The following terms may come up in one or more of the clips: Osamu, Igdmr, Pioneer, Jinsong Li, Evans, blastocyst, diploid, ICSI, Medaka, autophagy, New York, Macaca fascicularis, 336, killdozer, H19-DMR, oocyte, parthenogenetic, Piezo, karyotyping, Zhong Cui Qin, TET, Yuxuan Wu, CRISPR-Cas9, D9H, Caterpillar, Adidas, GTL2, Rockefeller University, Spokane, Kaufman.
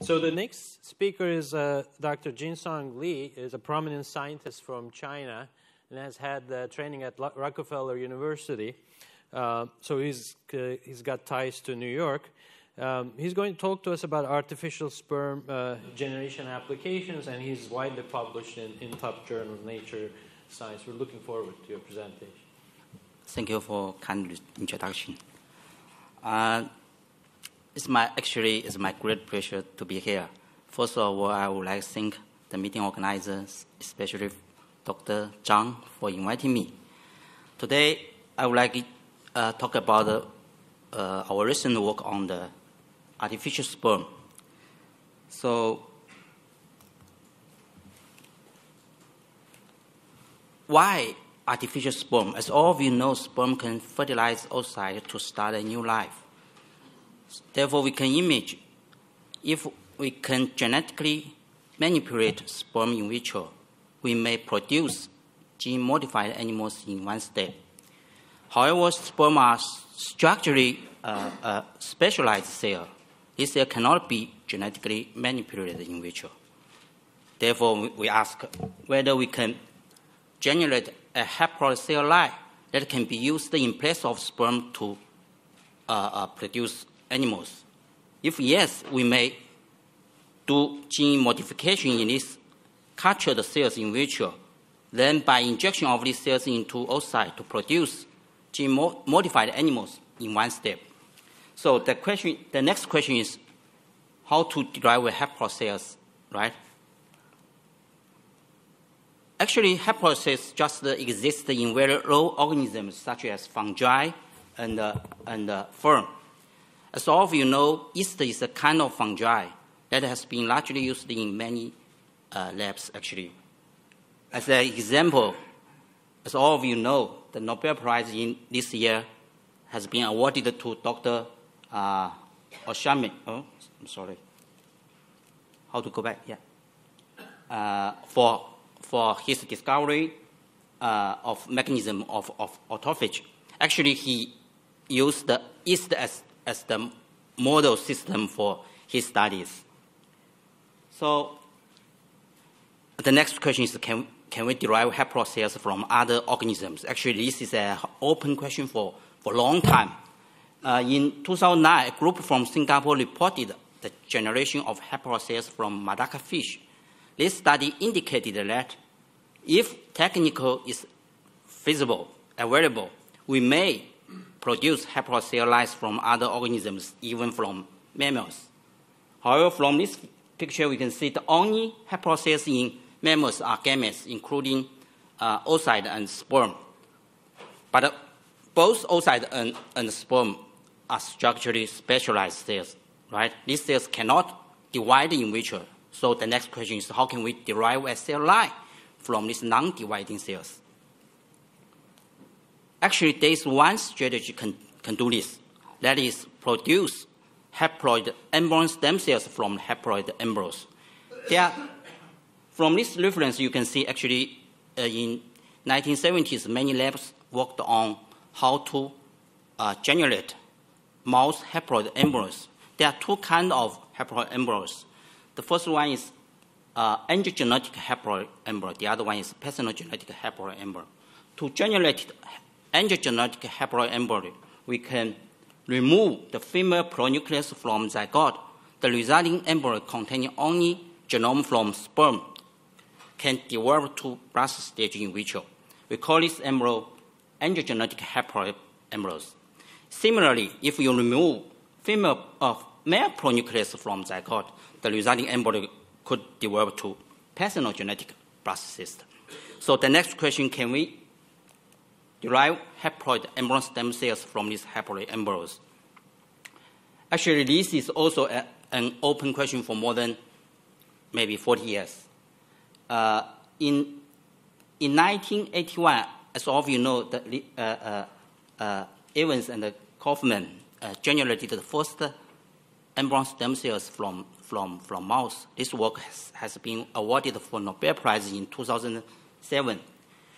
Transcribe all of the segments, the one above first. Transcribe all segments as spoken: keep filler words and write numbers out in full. So the next speaker is uh, Doctor Jinsong Li, is a prominent scientist from China and has had uh, training at Rockefeller University. Uh, so he's, uh, he's got ties to New York. Um, he's going to talk to us about artificial sperm uh, generation applications, and he's widely published in, in top journal Nature Science. We're looking forward to your presentation. Thank you for kind introduction. Uh, It's my, actually, it's my great pleasure to be here. First of all, I would like to thank the meeting organizers, especially Doctor Zhang, for inviting me. Today, I would like to uh, talk about uh, uh, our recent work on the artificial sperm. So, why artificial sperm? As all of you know, sperm can fertilize outside to start a new life. Therefore, we can image if we can genetically manipulate sperm in vitro, we may produce gene-modified animals in one step. However, sperm are structurally uh, uh, specialized cells. These cells cannot be genetically manipulated in vitro. Therefore, we ask whether we can generate a haploid cell line that can be used in place of sperm to uh, uh, produce animals. If yes, we may do gene modification in these cultured cells in vitro, then by injection of these cells into oocyte to produce gene modified animals in one step. So the question, the next question is how to derive haploid cells, right? Actually, haploid cells just exist in very low organisms such as fungi and uh, and uh, worms. As all of you know, yeast is a kind of fungi that has been largely used in many uh, labs, actually. As an example, as all of you know, the Nobel Prize in this year has been awarded to Doctor Uh, Osamu. Oh, I'm sorry. How to go back? Yeah. Uh, for, for his discovery uh, of mechanism of, of autophagy. Actually, he used the yeast as as the model system for his studies. So the next question is, can, can we derive haploid cells from other organisms? Actually, this is an open question for a long time. Uh, in two thousand nine, a group from Singapore reported the generation of haploid cells from Macaca fish. This study indicated that if technical is feasible, available, we may produce haploid cell lines from other organisms, even from mammals. However, from this picture, we can see the only haploid cells in mammals are gametes, including uh, oocyte and sperm. But uh, both oocyte and, and sperm are structurally specialized cells, right? These cells cannot divide in vitro. So the next question is, how can we derive a cell line from these non-dividing cells? Actually, there is one strategy can, can do this. That is, produce haploid embryo stem cells from haploid embryos. They are, from this reference, you can see actually uh, in nineteen seventies, many labs worked on how to uh, generate mouse haploid embryos. There are two kinds of haploid embryos. The first one is uh, androgenetic haploid embryo. The other one is parthenogenetic haploid embryo. To generate androgenetic haploid embryo, we can remove the female pronucleus from zygote. The resulting embryo containing only genome from sperm can develop to blast stage in vitro. We call this embryo androgenetic haploid embryos. Similarly, if you remove female of uh, male pronucleus from zygote, the resulting embryo could develop to parthenogenetic blastocyst. So the next question, can we derive haploid embryo stem cells from these haploid embryos? Actually, this is also a, an open question for more than maybe forty years. Uh, in, in nineteen eighty-one, as all of you know, the, uh, uh, uh, Evans and Kaufman uh, generated the first embryo stem cells from, from, from mouse. This work has, has been awarded for Nobel Prize in two thousand seven.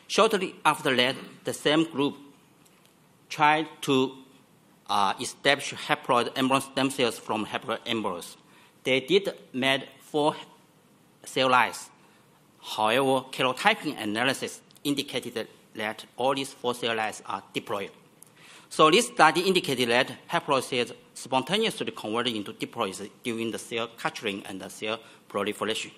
Shortly after that, the same group tried to uh, establish haploid embryo stem cells from haploid embryos. They did made four cell lines. However, karyotyping analysis indicated that all these four cell lines are diploid. So this study indicated that haploid spontaneously converted into diploids during the cell culturing and the cell proliferation.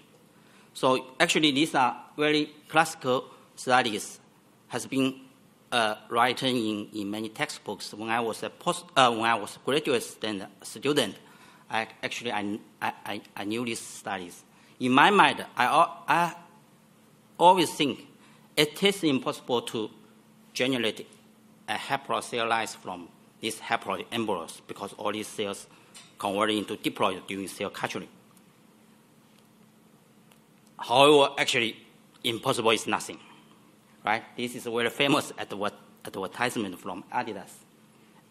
So actually, these are very classical studies, has been uh, written in, in many textbooks. When I was a post, uh, when I was a graduate student, I actually I, I, I knew these studies. In my mind, I, I always think it is impossible to generate a haploid cell line from these haploid embryos because all these cells convert into diploid during cell culturing. However, actually, impossible is nothing, right? This is very famous advertisement from Adidas.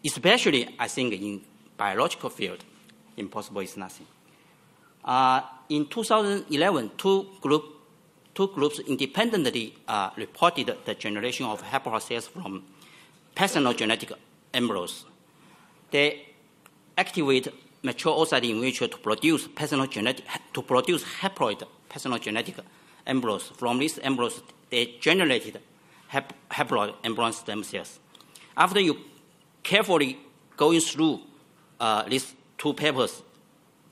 Especially, I think, in biological field, impossible is nothing. Uh, in two thousand eleven, two, group, two groups independently uh, reported the generation of haploid cells from personal genetic embryos. They activate mature oocyte in vitro to produce personal genetic to produce haploid personal genetic embryos. From these embryos, they generated hap haploid embryo stem cells. After you carefully going through uh, these two papers,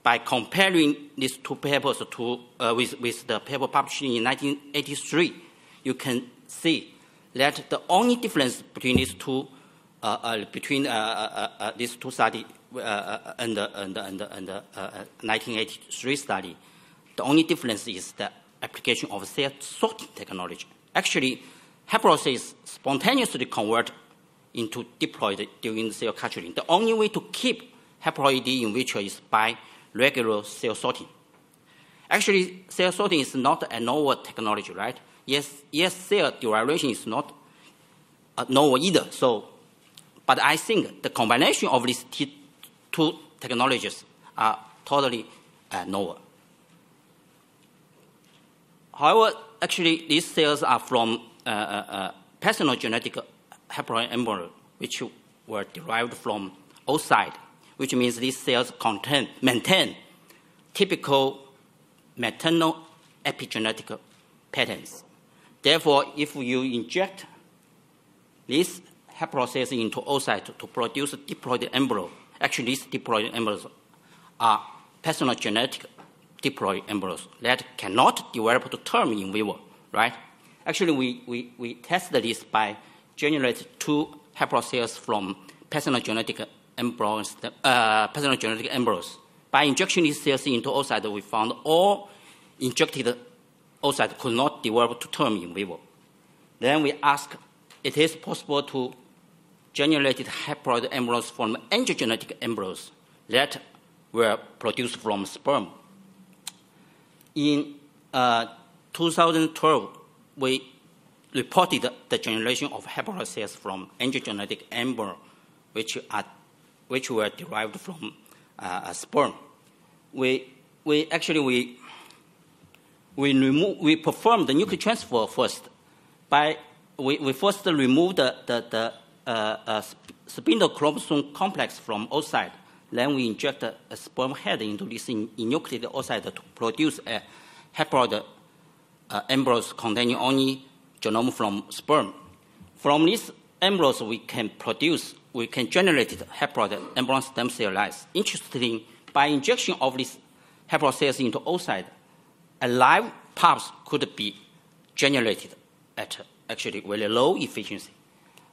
by comparing these two papers to uh, with with the paper published in nineteen eighty-three, you can see that the only difference between these two, uh, uh, between uh, uh, uh, these two studies uh, uh, and the and the, and the, and the uh, nineteen eighty-three study, the only difference is the application of cell sorting technology. Actually, haploid cells spontaneously convert into diploid during cell culturing. The only way to keep haploid in vitro is by regular cell sorting. Actually, cell sorting is not a novel technology, right? Yes, yes, cell derivation is not uh, novel either. So, but I think the combination of these two technologies are totally uh, novel. However, actually, these cells are from uh, uh, personal genetic haploid embryo, which were derived from oocyte, which means these cells contain, maintain typical maternal epigenetic patterns. Therefore, if you inject these haploid cells into oocyte to produce diploid embryo, actually these diploid embryos are personal genetic diploid embryos that cannot develop to term in vivo, right? Actually, we, we, we tested this by generating two haploid cells from personal genetic embryos, uh, personal genetic embryos. By injecting these cells into oocyte, we found all injected oocyte could not develop to term in vivo. Then we ask, it is possible to generate haploid embryos from androgenetic embryos that were produced from sperm. In uh, two thousand twelve, we reported the generation of haploid cells from androgenetic embryos, which, are, which were derived from uh, a sperm. We, we actually, we We, remove, we performed the nuclear transfer first. By, we, we first removed the, the, the uh, uh, spindle chromosome complex from oocyte. Then we inject a, a sperm head into this in, enucleated oocyte to produce a haploid uh, embryos containing only genome from sperm. From these embryos, we can produce, we can generate haploid embryo stem cell lines. Interestingly, by injection of these haploid cells into oocyte, a live pups could be generated at actually very low efficiency.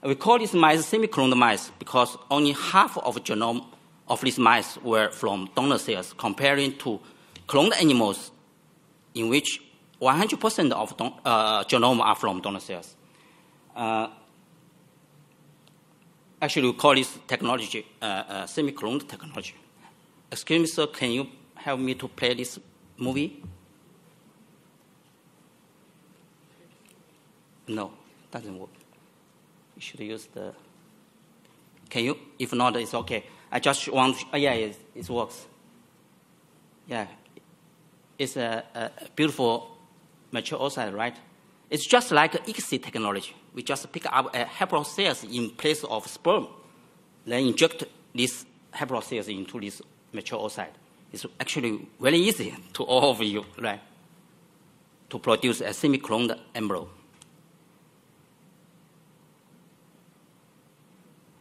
We call these mice semi-cloned mice because only half of the genome of these mice were from donor cells, comparing to cloned animals in which one hundred percent of don uh, genome are from donor cells. Uh, actually, we call this technology uh, uh, semi-cloned technology. Excuse me, sir, can you help me to play this movie? No, doesn't work. You should use the. Can you? If not, it's okay. I just want. Oh, yeah, it, it works. Yeah, it's a, a beautiful mature oocyte, right? It's just like I C S I technology. We just pick up a haploid cells in place of sperm, then inject these haploid cells into this mature oocyte. It's actually very easy to all of you, right, to produce a semi-cloned embryo.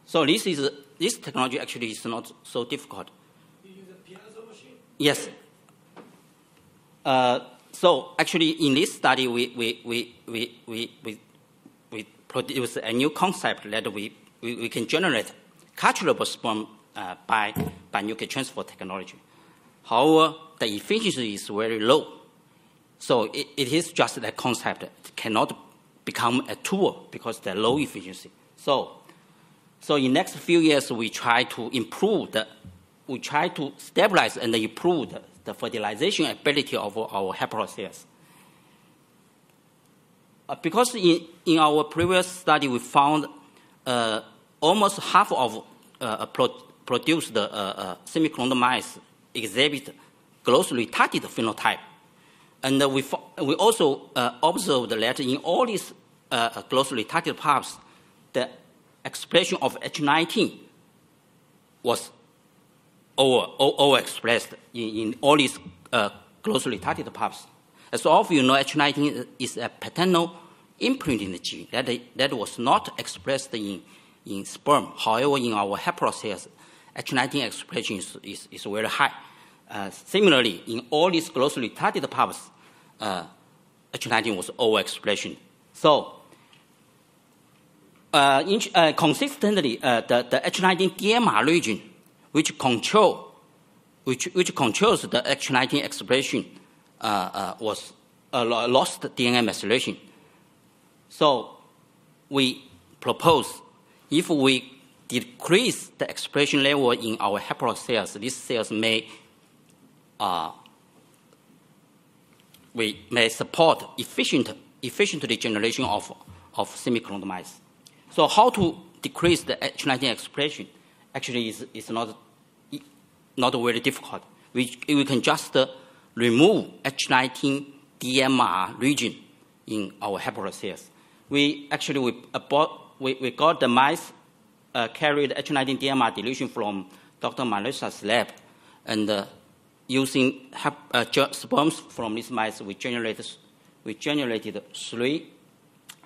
So this is this technology actually is not so difficult. You use a Piezo machine? Yes. Uh, so actually, in this study, we we we we we we, we produce a new concept that we we, we can generate culturable sperm uh, by by nuclear transfer technology. However, the efficiency is very low. So it, it is just a concept that cannot become a tool because the low efficiency. So. So in the next few years, we try to improve, the, we try to stabilize and improve the, the fertilization ability of our haploids. Uh, because in, in our previous study, we found uh, almost half of uh, pro produced uh, uh, semi-cloned mice exhibit growth retarded phenotype. And uh, we, we also uh, observed that in all these uh, growth retarded pups, the expression of H nineteen was over, over expressed in, in all these uh, closely retarded pups. As all of you know, H nineteen is a paternal imprinting gene that, that was not expressed in, in sperm. However, in our haploid cells, H nineteen expression is, is, is very high. Uh, similarly, in all these closely retarded pups, uh, H nineteen was overexpression. So, Uh, in, uh, consistently, uh, the, the H nineteen D M R region, which control, which which controls the H nineteen expression, uh, uh, was uh, lost D N A methylation. So, we propose if we decrease the expression level in our haploid cells, these cells may, uh, we may support efficient efficient generation of of semi-cloned mice. So how to decrease the H nineteen expression actually is, is not, not very difficult. We, we can just uh, remove H nineteen D M R region in our haploid cells. We actually we, bought, we, we got the mice uh, carried H nineteen D M R deletion from Doctor Marissa's lab, and uh, using hap, uh, sperms from these mice, we generated, we generated three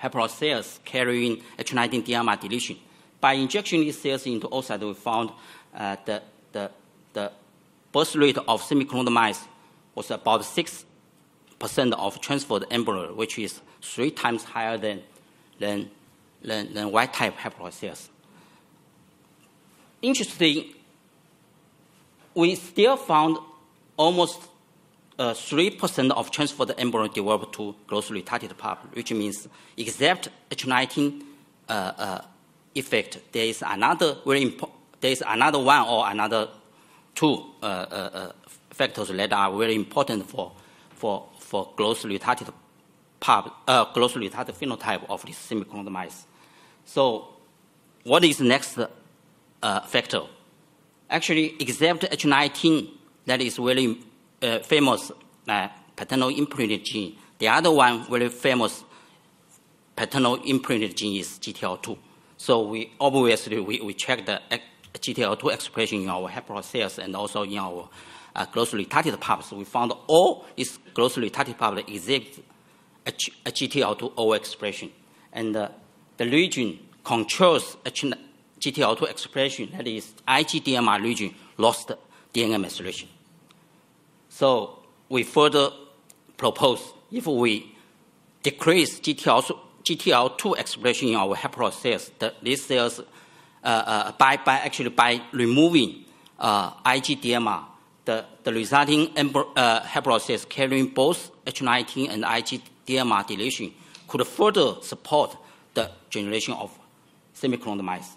haploid cells carrying H nineteen D M R deletion. By injecting these cells into oocyte, we found uh, the, the, the birth rate of semi-cloned mice was about six percent of transferred embryo, which is three times higher than, than, than, than wild-type haploid cells. Interesting, we still found almost Uh, three percent of transferred embryo developed to growth retarded pup, which means except H nineteen uh, uh, effect, there is another very impo there is another one or another two uh, uh, uh, factors that are very important for for for growth retarded pup, uh, growth retarded phenotype of these semi-cloned mice. So, what is the next uh, factor? Actually, except H nineteen, that is very Uh, famous uh, paternal imprinted gene. The other one, very famous paternal imprinted gene is G T L two. So we obviously we, we check the G T L two expression in our haploid cells and also in our uh, closely retarded pups. We found all these closely retarded pups exhibit a G T L two overexpression, and uh, the region controls G T L two expression, that is I G D M R region, lost D N A methylation. So we further propose if we decrease G T L two expression in our haploid cells, the, these cells, uh, uh, by, by actually by removing uh, I G D M R, the, the resulting embryo, uh, haploid cells carrying both H nineteen and I G D M R deletion could further support the generation of semi-cloned mice.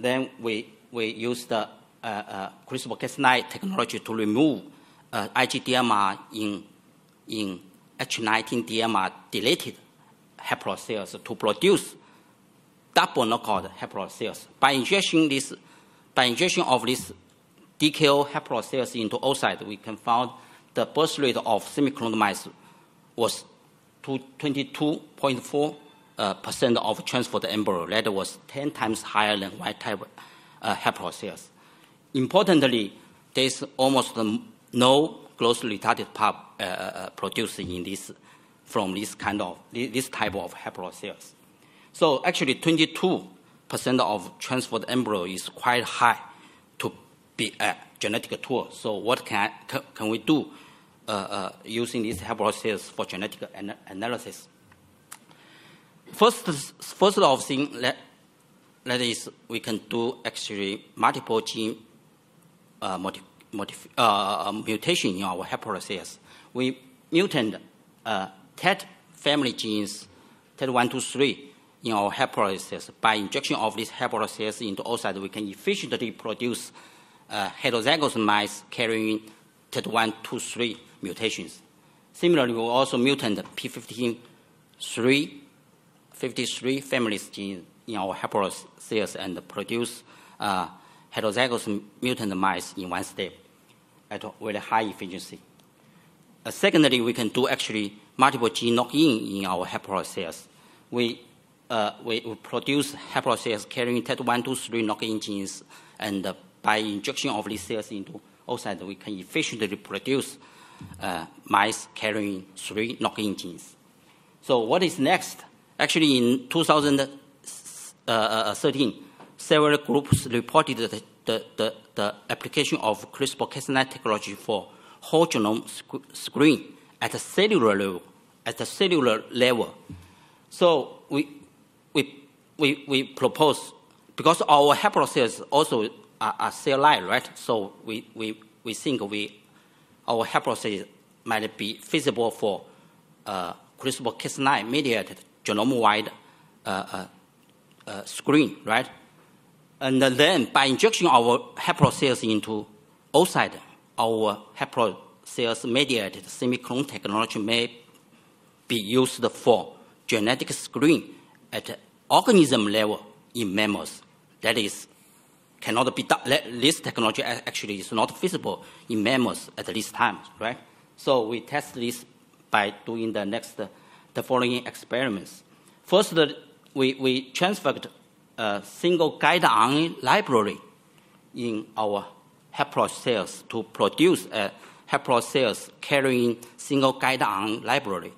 Then we, we use the uh, uh, CRISPR Cas nine technology to remove Uh, I G D M R in, in H nineteen D M R deleted haploid cells to produce double knockout haploid cells. By injection, this, by injection of these D K O haploid cells into oocyte, we can find the birth rate of semi-cloned mice was twenty-two point four percent uh, of transferred embryo. That was ten times higher than wild-type uh, haploid cells. Importantly, there's almost no growth retarded pulp uh, produced in this, from this kind of, this type of haplocells. So actually twenty-two percent of transferred embryo is quite high to be a genetic tool. So what can, I, can we do uh, uh, using these haplocells for genetic an analysis? First, first of thing, that, that is, we can do actually multiple gene uh, modi modif uh, mutation in our haplocells. We mutant uh, T E T family genes, T E T one, two, three, in our haplocells. By injection of these haplocells into oocytes, we can efficiently produce uh, heterozygous mice carrying T E T one, two, three mutations. Similarly, we also mutant P fifteen, three, fifty-three families gene in our haplocells and produce uh, heterozygous mutant mice in one step at a very high efficiency. Uh, secondly, we can do actually multiple gene knock-in in our haplocells. We, uh, we, we produce haplocells carrying T E T one, two, three knock-in genes, and uh, by injection of these cells into oocytes, we can efficiently produce uh, mice carrying three knock-in genes. So what is next? Actually, in two thousand thirteen, several groups reported the, the, the, the application of CRISPR Cas nine technology for whole genome sc screen at a cellular level. At a cellular level, so we we we, we propose, because our haplocells also are, are cell line, right? So we we we think we our haplocells might be feasible for uh, CRISPR Cas nine mediated genome-wide uh, uh, uh, screen, right? And then by injection of our haplocells into oocyte, our haplocells-mediated semi-clone technology may be used for genetic screen at organism level in mammals. That is, cannot be done. This technology actually is not feasible in mammals at this time, right? So we test this by doing the next. Uh, The following experiments. First, we, we transferred a single guide R N A library in our haplocells to produce a haplocells carrying single guide R N A library.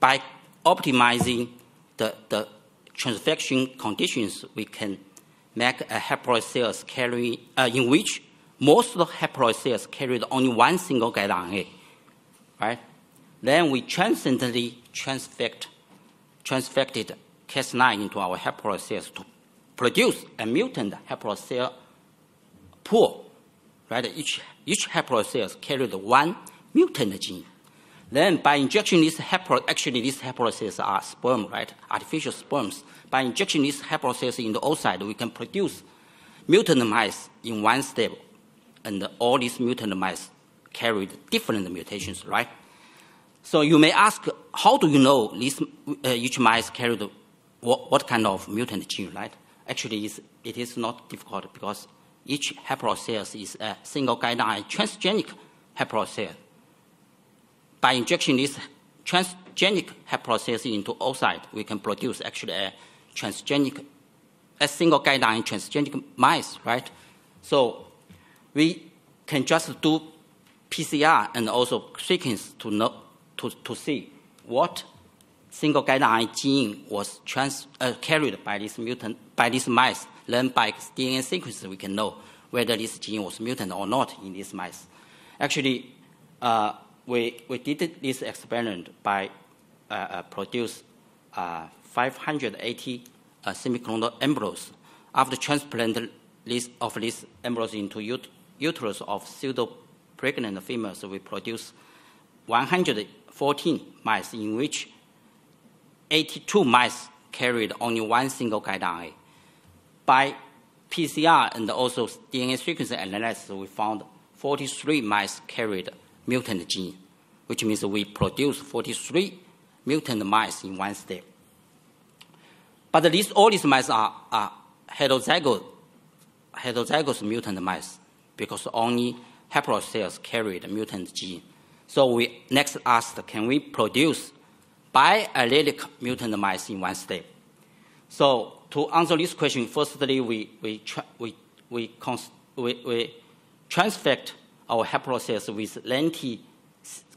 By optimizing the, the transfection conditions, we can make a haplocells carrying uh, in which most of the haplocells carried only one single guide R N A, right? Then we transcendently transfect, transfected Cas nine into our haplocells to produce a mutant haplocell pool, right? Each, each haplocell carried one mutant gene. Then by injection these haplo, actually these haplocells are sperm, right? Artificial sperms. By injection these haplocells in the oocyte, we can produce mutant mice in one step. And all these mutant mice carried different mutations, right? So you may ask, how do you know these, uh, each mice carried what, what kind of mutant gene, right? Actually, it's, it is not difficult because each haplocell is a single guide R N A transgenic haplocell. By injecting this transgenic haplocell into oocyte, we can produce actually a transgenic, a single guide R N A transgenic mice, right? So we can just do P C R and also sequence to know. To, to see what single guide R N A gene was trans, uh, carried by this mutant, by these mice. Then by D N A sequence, we can know whether this gene was mutant or not in these mice. Actually, uh, we we did this experiment by uh, uh, produce uh, five hundred eighty uh, semi-clonal embryos. After transplant list of these embryos into ut uterus of pseudo-pregnant females, we produce one hundred fourteen mice, in which eighty-two mice carried only one single guide R N A. By P C R and also D N A sequence analysis, we found forty-three mice carried mutant gene, which means we produced forty-three mutant mice in one step. But these, all these mice are, are heterozygous, heterozygous mutant mice, because only haplocells carried mutant gene. So we next asked, can we produce biallelic mutant mice in one step? So to answer this question, firstly, we, we, we, we, we, we transfect our haplocytes with lenti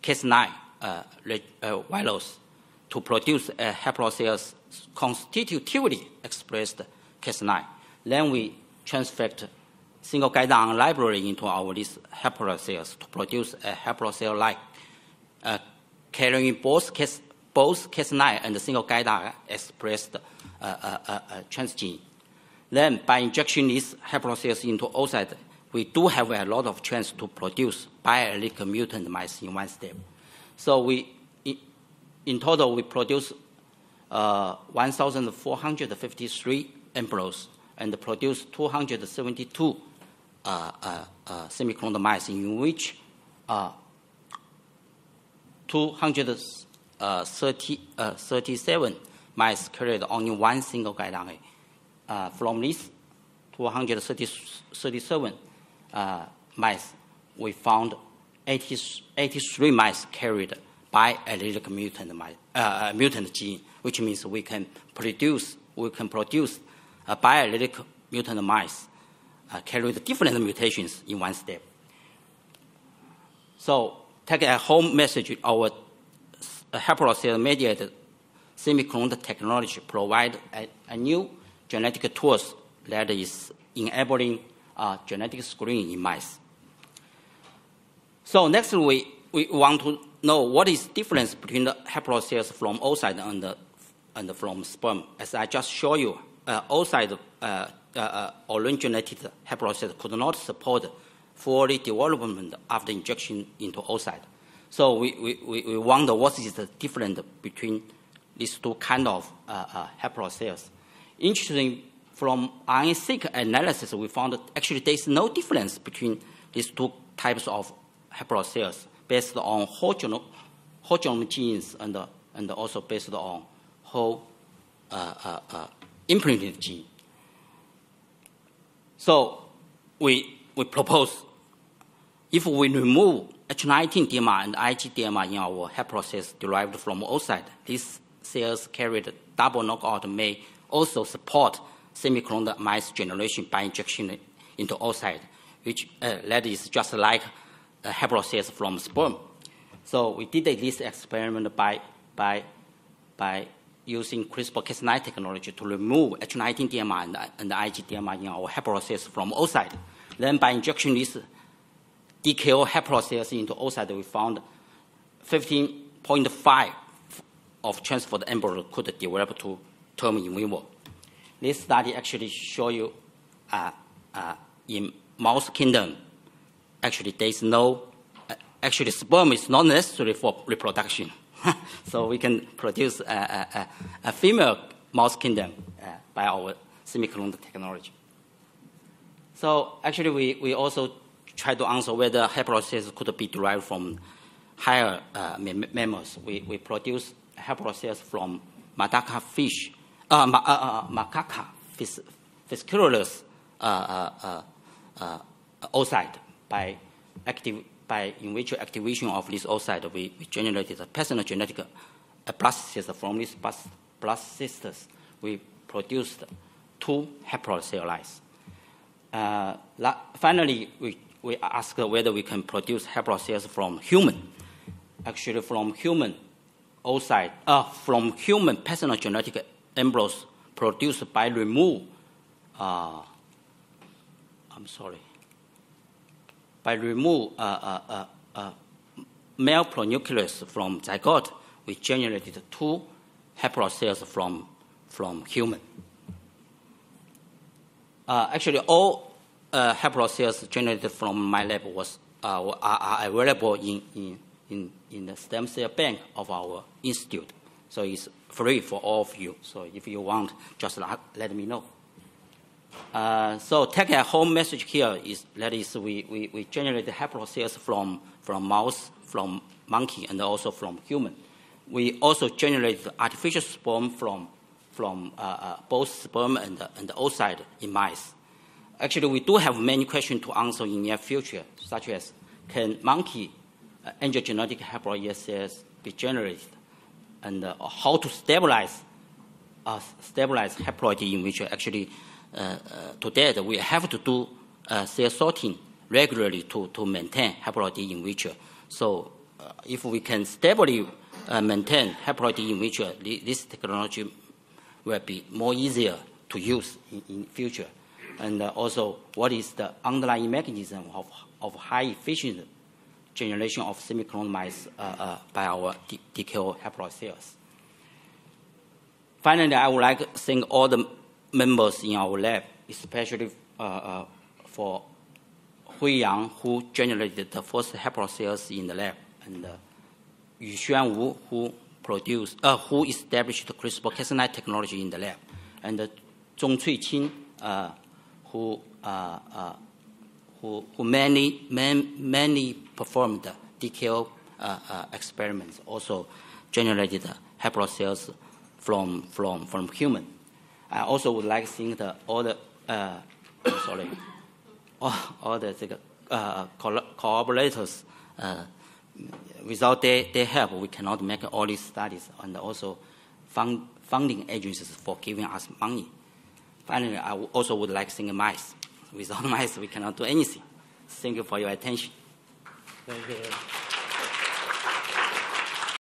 Cas nine uh, uh, virus to produce a haplocells constitutively expressed Cas nine. Then we transfect single guidon library into our these haplocells to produce a haplocell-like uh, carrying both Cas both Cas nine and the single guidon expressed uh, uh, uh, uh, transgene. Then by injection these haplocells into oocyte, we do have a lot of chance to produce biallelic mutant mice in one step. So we, in total, we produce uh, one thousand four hundred fifty-three embryos and produce two hundred seventy-two uh, uh, uh, semi-cloned mice, in which uh, two hundred thirty-seven mice carried only one single guidon A. Uh, from these two hundred thirty-seven uh, mice, we found eighty-three mice carried biallelic mutant, uh, mutant gene, which means we can produce we can produce uh, biallelic mutant mice uh, carried different mutations in one step. So, take a home message: our haplocyte-mediated semi-cloned technology provides a, a new genetic tools that is enabling uh, genetic screening in mice. So next we, we want to know what is the difference between the haplocells from oocyte and, the, and from sperm. As I just showed you, uh, oocyte uh, uh, originated haplocells could not support full development after injection into oocyte. So we, we, we wonder what is the difference between these two kinds of uh, uh, haplocells. Interesting, from R N A-seq analysis, we found that actually there is no difference between these two types of haplocells based on whole genome, whole genome genes and, uh, and also based on whole uh, uh, uh, imprinted gene. So we, we propose if we remove H nineteen D M R and I G D M R in our haplocells derived from oocyte, these cells carried double knockout may also support semi-cloned mice generation by injection into oocyte, which uh, that is just like uh, haplocells from sperm. So we did this experiment by, by, by using CRISPR Cas nine technology to remove H nineteen D M R and, and I G D M R in our haplocells from oocyte. Then by injection these D K O haplocells into oocyte, we found fifteen point five of transferred embryo could develop to term in vivo. This study actually show you uh, uh, in mouse kingdom, actually there is no, uh, actually sperm is not necessary for reproduction. So we can produce a, a, a female mouse kingdom uh, by our semi-cloned technology. So actually we, we also try to answer whether haplocells could be derived from higher uh, mammals. We, we produce haplocells from Medaka fish, Uh, ma uh, uh, Macaca fascicularis uh, uh, uh, uh, oocyte by, active, by in which activation of this oocyte we, we generated a personal genetic blastocyst. From these blastocysts, we produced two haplocell lines. Uh, finally, we, we asked whether we can produce haplocells from human. Actually, from human oocyte, uh, from human personal genetic embryos produced by remove, uh, I'm sorry, by remove uh, uh, uh, uh, male pronucleus from zygote, we generated two haplocells from from human. Uh, actually, all uh, haplocells generated from my lab was uh, are, are available in in in in the stem cell bank of our institute, so it's free for all of you. So if you want, just let me know. Uh, so take a home message here is that is we, we, we generate haplocells from, from mouse, from monkey, and also from human. We also generate artificial sperm from, from uh, uh, both sperm and, and oocyte in mice. Actually, we do have many questions to answer in the near future, such as can monkey uh, androgenetic haploid cells be generated? And uh, how to stabilize, uh, stabilize haploidy, in which actually uh, uh, today we have to do uh, cell sorting regularly to, to maintain haploid enrichment. So uh, if we can stably uh, maintain haploid enrichment, this technology will be more easier to use in, in future. And uh, also, what is the underlying mechanism of, of high efficient generation of semi-cloned mice uh, uh, by our D K O haploid cells? Finally, I would like to thank all the members in our lab, especially uh, uh, for Hui Yang, who generated the first haploid cells in the lab, and uh, Yuxuan Wu, who produced, uh, who established the CRISPR Cas nine technology in the lab, and uh, Zhong Cui Qin, uh, who uh, uh, who, who many man, many performed D K O uh, uh, experiments, also generated uh, haploid cells from from from human. I also would like to thank the, all the uh, sorry, all, all the uh, co collaborators. Uh, without their, their help, we cannot make all these studies, and also fund, funding agencies for giving us money. Finally, I also would like to thank mice. Without mice, we cannot do anything. Thank you for your attention. Thank you.